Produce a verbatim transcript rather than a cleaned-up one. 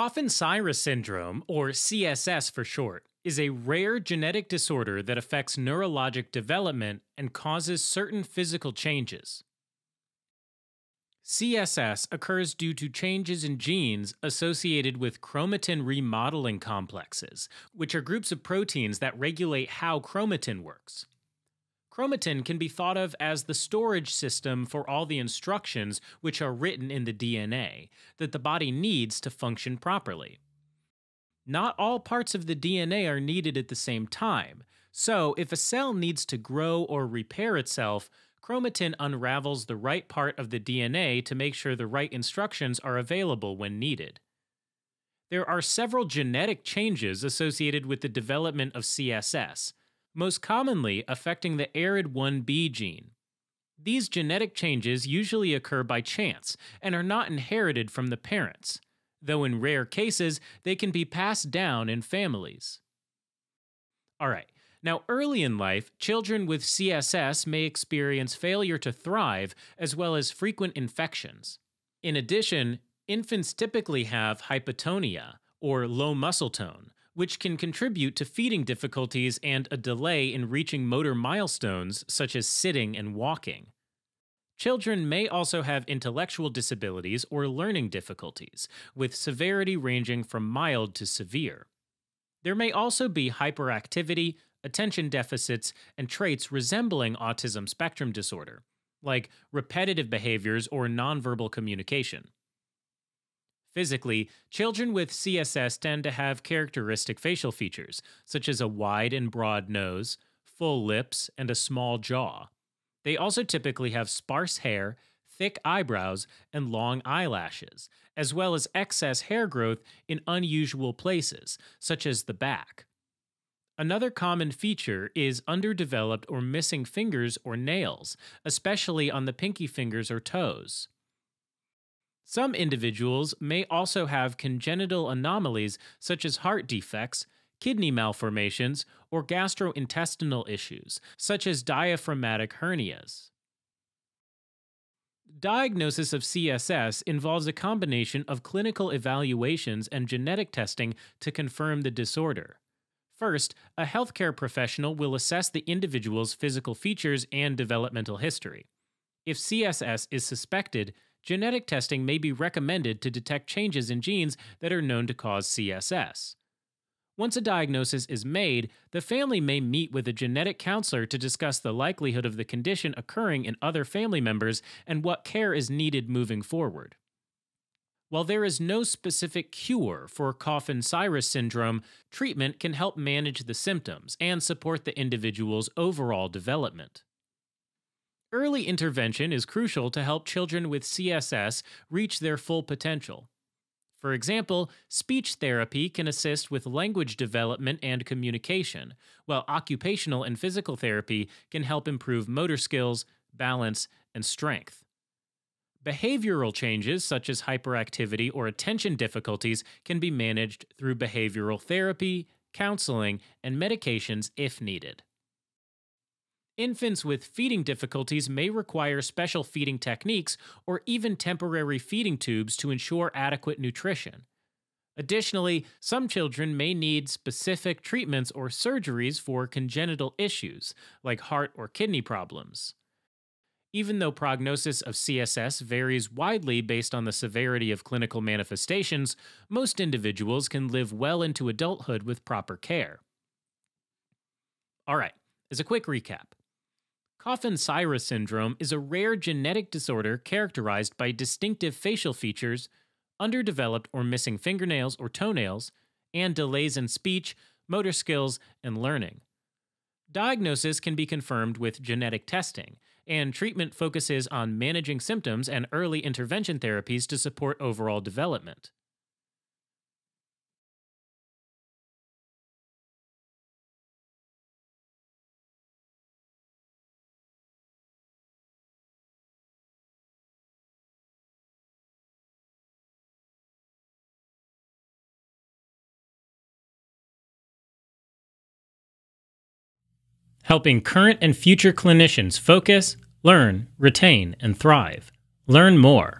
Coffin-Siris syndrome, or C S S for short, is a rare genetic disorder that affects neurologic development and causes certain physical changes. C S S occurs due to changes in genes associated with chromatin remodeling complexes, which are groups of proteins that regulate how chromatin works. Chromatin can be thought of as the storage system for all the instructions which are written in the D N A that the body needs to function properly. Not all parts of the D N A are needed at the same time, so if a cell needs to grow or repair itself, chromatin unravels the right part of the D N A to make sure the right instructions are available when needed. There are several genetic changes associated with the development of C S S, most commonly affecting the A R I D one B gene. These genetic changes usually occur by chance and are not inherited from the parents, though in rare cases, they can be passed down in families. All right, now early in life, children with C S S may experience failure to thrive as well as frequent infections. In addition, infants typically have hypotonia, or low muscle tone, which can contribute to feeding difficulties and a delay in reaching motor milestones such as sitting and walking. Children may also have intellectual disabilities or learning difficulties, with severity ranging from mild to severe. There may also be hyperactivity, attention deficits, and traits resembling autism spectrum disorder, like repetitive behaviors or nonverbal communication. Physically, children with C S S tend to have characteristic facial features, such as a wide and broad nose, full lips, and a small jaw. They also typically have sparse hair, thick eyebrows, and long eyelashes, as well as excess hair growth in unusual places, such as the back. Another common feature is underdeveloped or missing fingers or nails, especially on the pinky fingers or toes. Some individuals may also have congenital anomalies such as heart defects, kidney malformations, or gastrointestinal issues, such as diaphragmatic hernias. Diagnosis of C S S involves a combination of clinical evaluations and genetic testing to confirm the disorder. First, a healthcare professional will assess the individual's physical features and developmental history. If C S S is suspected, genetic testing may be recommended to detect changes in genes that are known to cause C S S. Once a diagnosis is made, the family may meet with a genetic counselor to discuss the likelihood of the condition occurring in other family members and what care is needed moving forward. While there is no specific cure for Coffin-Siris syndrome, treatment can help manage the symptoms and support the individual's overall development. Early intervention is crucial to help children with C S S reach their full potential. For example, speech therapy can assist with language development and communication, while occupational and physical therapy can help improve motor skills, balance, and strength. Behavioral changes, such as hyperactivity or attention difficulties, can be managed through behavioral therapy, counseling, and medications if needed. Infants with feeding difficulties may require special feeding techniques or even temporary feeding tubes to ensure adequate nutrition. Additionally, some children may need specific treatments or surgeries for congenital issues, like heart or kidney problems. Even though prognosis of C S S varies widely based on the severity of clinical manifestations, most individuals can live well into adulthood with proper care. All right, as a quick recap, Coffin-Siris syndrome is a rare genetic disorder characterized by distinctive facial features, underdeveloped or missing fingernails or toenails, and delays in speech, motor skills, and learning. Diagnosis can be confirmed with genetic testing, and treatment focuses on managing symptoms and early intervention therapies to support overall development. Helping current and future clinicians focus, learn, retain, and thrive. Learn more.